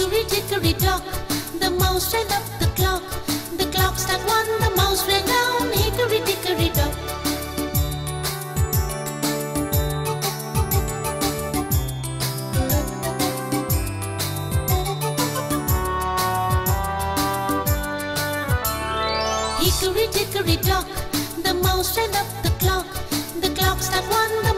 Hickory dickory dock, the mouse ran up the clock. The clock struck one, the mouse ran down. Hickory dickory dock. Hickory dickory dock, the mouse ran up the clock. The clock struck one.